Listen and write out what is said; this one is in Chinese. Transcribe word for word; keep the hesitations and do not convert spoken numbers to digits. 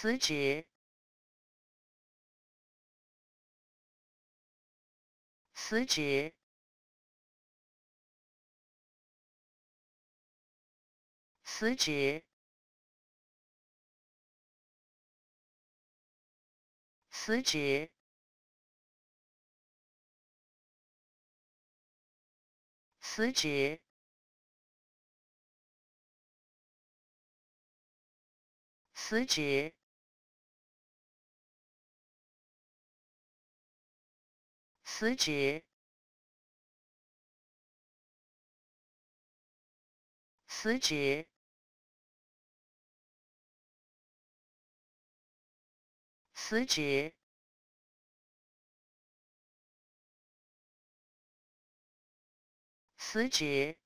辞职。辞职。辞职。辞职。 辞职，辞职，辞职，辞职，辞职。 辞职，